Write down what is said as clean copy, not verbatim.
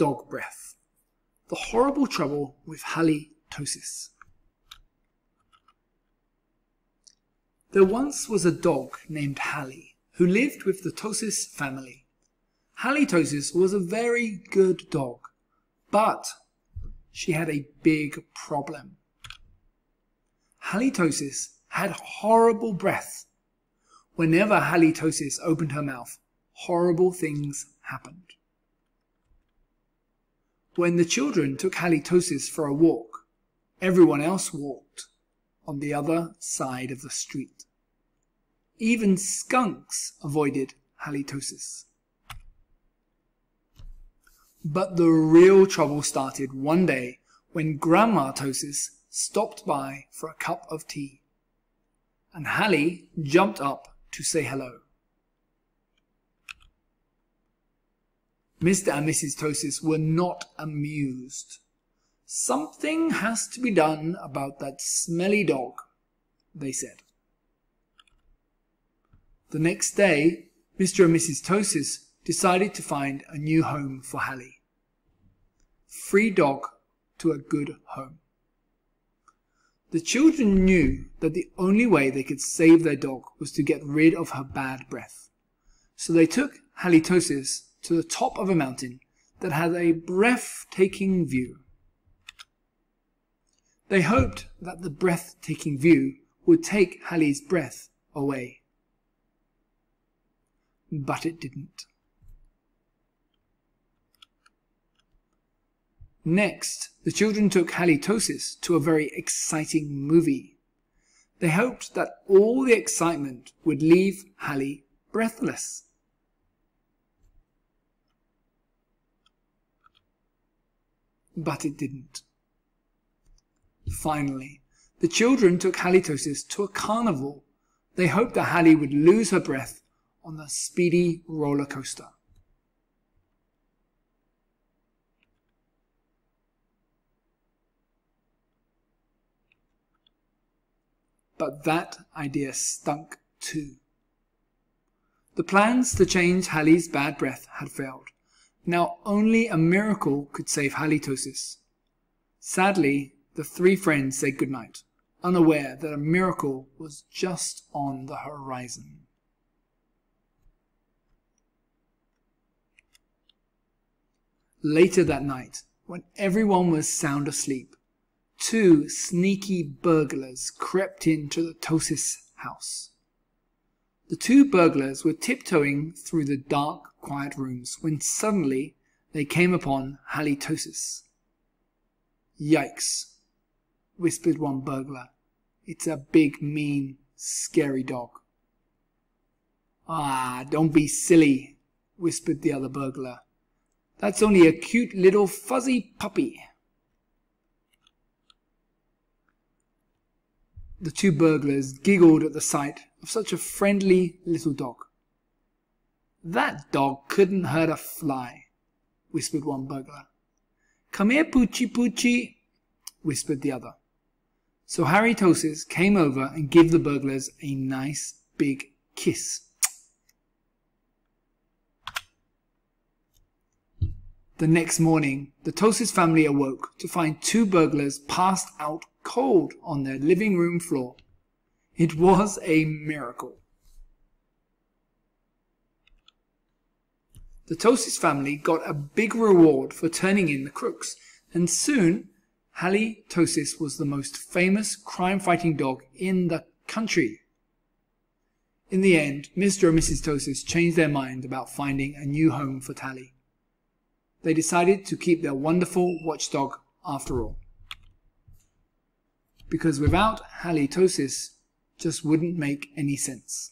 dog breath, the horrible trouble with halitosis. There once was a dog named Hallie who lived with the Tosis family. Halitosis was a very good dog, but she had a big problem. Halitosis had horrible breath. Whenever Halitosis opened her mouth, horrible things happened. When the children took Halitosis for a walk, everyone else walked on the other side of the street. Even skunks avoided Halitosis. But the real trouble started one day when Grandma Tosis stopped by for a cup of tea, and Hallie jumped up to say hello. Mr. and Mrs. Tosis were not amused. "Something has to be done about that smelly dog," they said. The next day, Mr. and Mrs. Tosis decided to find a new home for Hallie. Free dog to a good home. The children knew that the only way they could save their dog was to get rid of her bad breath. So they took Halitosis to the top of a mountain that had a breathtaking view. They hoped that the breathtaking view would take Hallie's breath away. But it didn't. Next, the children took Halitosis to a very exciting movie. They hoped that all the excitement would leave Hallie breathless. But it didn't. Finally, the children took Halitosis to a carnival. They hoped that Hallie would lose her breath on the speedy roller coaster. But that idea stunk too. The plans to change Hallie's bad breath had failed. Now only a miracle could save Halitosis. Sadly, the three friends said goodnight, unaware that a miracle was just on the horizon. Later that night, when everyone was sound asleep, two sneaky burglars crept into the Tosis house. The two burglars were tiptoeing through the dark, quiet rooms when suddenly they came upon Halitosis. "Yikes," whispered one burglar. "It's a big, mean, scary dog." "Ah, don't be silly," whispered the other burglar. "That's only a cute little fuzzy puppy." The two burglars giggled at the sight of such a friendly little dog. "That dog couldn't hurt a fly," whispered one burglar. "Come here, Poochie Poochie," whispered the other. So Halitosis came over and gave the burglars a nice big kiss. The next morning, the Tosis family awoke to find two burglars passed out cold on their living room floor. It was a miracle. The Tosis family got a big reward for turning in the crooks, and soon Halitosis was the most famous crime-fighting dog in the country. In the end, Mr. and Mrs. Tosis changed their mind about finding a new home for Hallie. They decided to keep their wonderful watchdog after all, because without Halitosis just wouldn't make any sense.